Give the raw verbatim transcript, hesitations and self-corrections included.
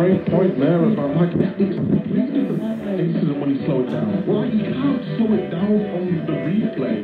Brave Point Marathon. Like, that is a incident when you slow it down. Well, you can't slow it down on the replay.